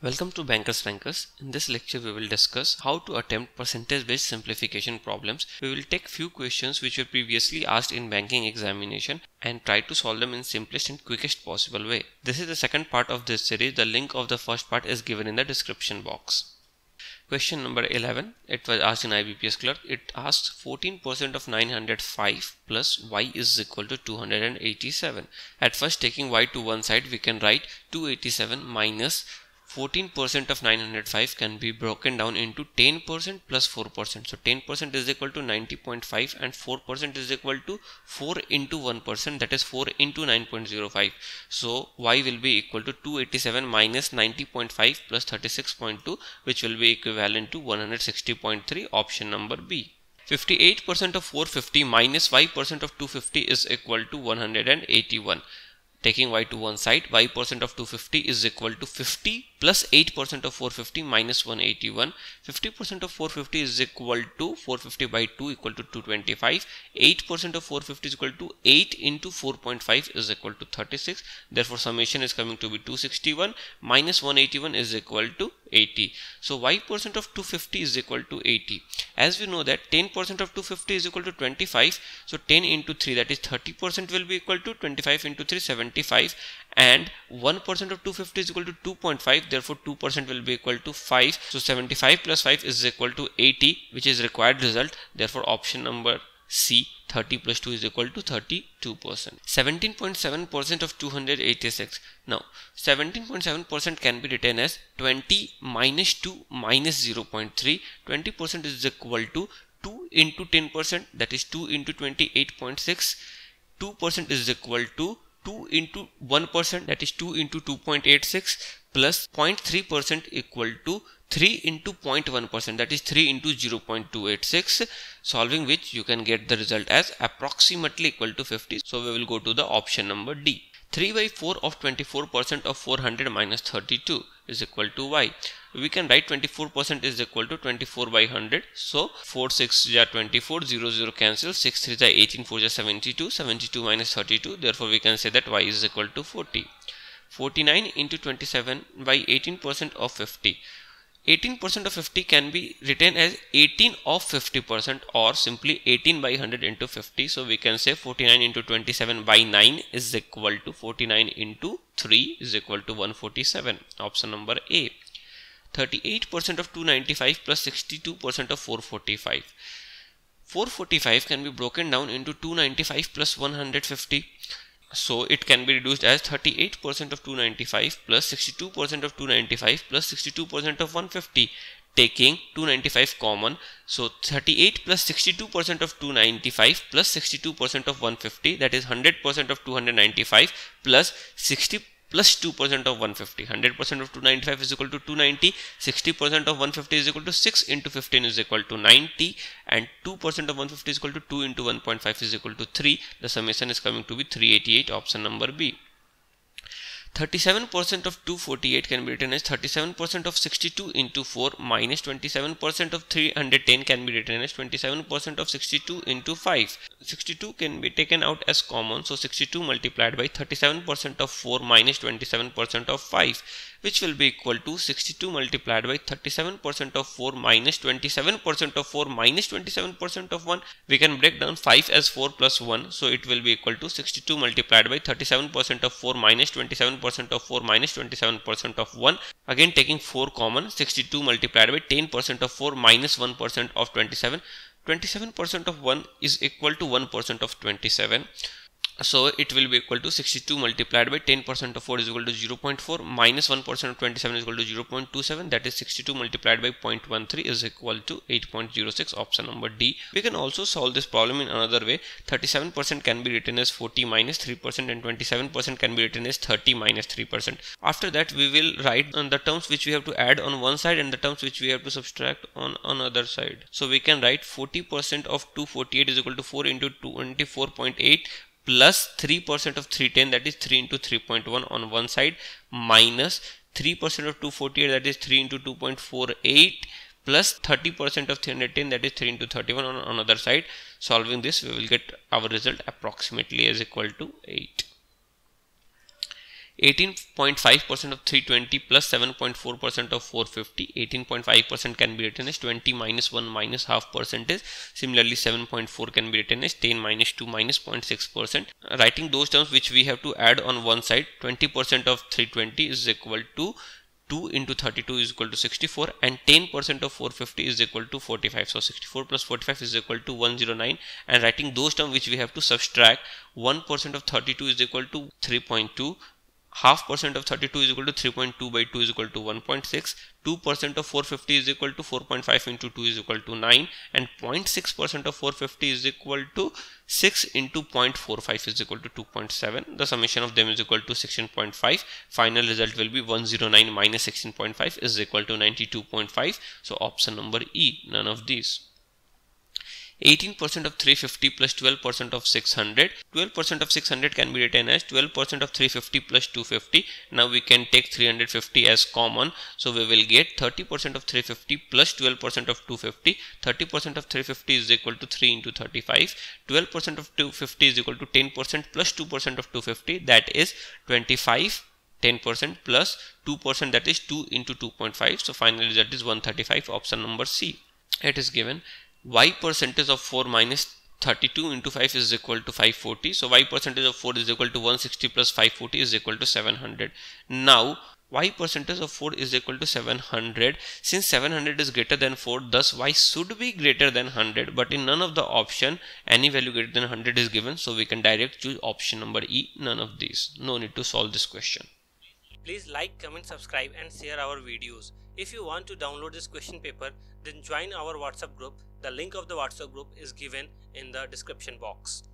Welcome to Bankers Rankers. In this lecture we will discuss how to attempt percentage based simplification problems. We will take few questions which were previously asked in banking examination and try to solve them in simplest and quickest possible way. This is the second part of this series. The link of the first part is given in the description box. Question number 11. It was asked in IBPS clerk. It asks 14% of 905 plus y is equal to 287. At first, taking y to one side, we can write 287 minus 14% of 905 can be broken down into 10% plus 4%. So 10% is equal to 90.5 and 4% is equal to 4 into 1%, that is 4 into 9.05. So y will be equal to 287 minus 90.5 plus 36.2, which will be equivalent to 160.3, option number B. 58% of 450 minus 5% of 250 is equal to 181. Taking y to one side, y% of 250 is equal to 50 plus 8% of 450 minus 181. 50% of 450 is equal to 450 by 2 equal to 225. 8% of 450 is equal to 8 into 4.5 is equal to 36. Therefore, summation is coming to be 261 minus 181 is equal to 80. So y% of 250 is equal to 80. As we know that 10% of 250 is equal to 25. So 10 into 3, that is 30% will be equal to 25 into 3, 75. And 1% of 250 is equal to 2.5. Therefore 2% will be equal to 5. So 75 plus 5 is equal to 80, which is required result. Therefore option number C, 30 plus 2 is equal to 32%. 17.7% of 286. Now 17.7% can be written as 20 minus 2 minus 0.3. 20% is equal to 2 into 10%, that is 2 into 28.6. 2% is equal to 2 into 1%, that is 2 into 2.86 plus 0.3% equal to 3 into 0.1%, that is 3 into 0.286, solving which you can get the result as approximately equal to 50. So we will go to the option number D. 3/4 of 24% of 400 minus 32 is equal to y. We can write 24% is equal to 24/100. So 4 6 are 24, 0 0 cancel, 6 3 are 18, 4 are 72, 72 minus 32. Therefore we can say that y is equal to 40. 49 into 27 by 18% of 50. 18% of 50 can be written as 18 of 50% or simply 18/100 into 50. So we can say 49 into 27 by 9 is equal to 49 into 3 is equal to 147. Option number A. 38% of 295 plus 62% of 445. 445 can be broken down into 295 plus 150. So it can be reduced as 38% of 295 plus 62% of 295 plus 62% of 150, taking 295 common. So 38 plus 62% of 295 plus 62% of 150, that is 100% of 295 plus 60 plus 2% of 150. 100% of 295 is equal to 290. 60% of 150 is equal to 6 into 15 is equal to 90. And 2% of 150 is equal to 2 into 1.5 is equal to 3. The summation is coming to be 388, option number B. 37% of 248 can be written as 37% of 62 into 4 minus 27% of 310 can be written as 27% of 62 into 5. 62 can be taken out as common, so 62 multiplied by 37% of 4 minus 27% of 5, which will be equal to 62 multiplied by 37% of 4 minus 27% of 4 minus 27% of 1. We can break down 5 as 4 plus 1, so it will be equal to 62 multiplied by 37% of 4 minus 27% of 4 minus 27% of 1. Again taking 4 common, 62 multiplied by 10% of 4 minus 1% of 27. 27% of 1 is equal to 1% of 27. So it will be equal to 62 multiplied by 10% of 4 is equal to 0.4 minus 1% of 27 is equal to 0.27, that is 62 multiplied by 0.13 is equal to 8.06, option number D. We can also solve this problem in another way. 37% can be written as 40 minus 3% and 27% can be written as 30 minus 3%. After that we will write on the terms which we have to add on one side and the terms which we have to subtract on another side. So we can write 40% of 248 is equal to 4 into 24.8 plus 3% of 310, that is 3 into 3.1 on one side, minus 3% of 248, that is 3 into 2.48, plus 30% of 310, that is 3 into 31 on another side. Solving this, we will get our result approximately as equal to 8. 18.5% of 320 plus 7.4% of 450. 18.5% can be written as 20 minus 1 minus half percentage. Similarly, 7.4 can be written as 10 minus 2 minus 0.6%. Writing those terms which we have to add on one side, 20% of 320 is equal to 2 into 32 is equal to 64, and 10% of 450 is equal to 45. So 64 plus 45 is equal to 109, and writing those terms which we have to subtract, 1% of 32 is equal to 3.2. Half percent of 32 is equal to 3.2 by 2 is equal to 1.6. 2% of 450 is equal to 4.5 into 2 is equal to 9, and 0.6% of 450 is equal to 6 into 0.45 is equal to 2.7. The summation of them is equal to 16.5. Final result will be 109 minus 16.5 is equal to 92.5. So option number E, none of these. 18% of 350 plus 12% of 600. 12% of 600 can be written as 12% of 350 plus 250. Now we can take 350 as common. So we will get 30% of 350 plus 12% of 250. 30% of 350 is equal to 3 into 35. 12% of 250 is equal to 10% plus 2% of 250. That is 25. 10% plus 2%, that is 2 into 2.5. So finally that is 135. Option number C. It is given y percentage of 4 minus 32 into 5 is equal to 540. So y percentage of 4 is equal to 160 plus 540 is equal to 700. Now y percentage of 4 is equal to 700. Since 700 is greater than 4, thus y should be greater than 100, but in none of the option any value greater than 100 is given. So we can direct choose option number E, none of these. No need to solve this question. Please like, comment, subscribe and share our videos. If you want to download this question paper, then join our WhatsApp group. The link of the WhatsApp group is given in the description box.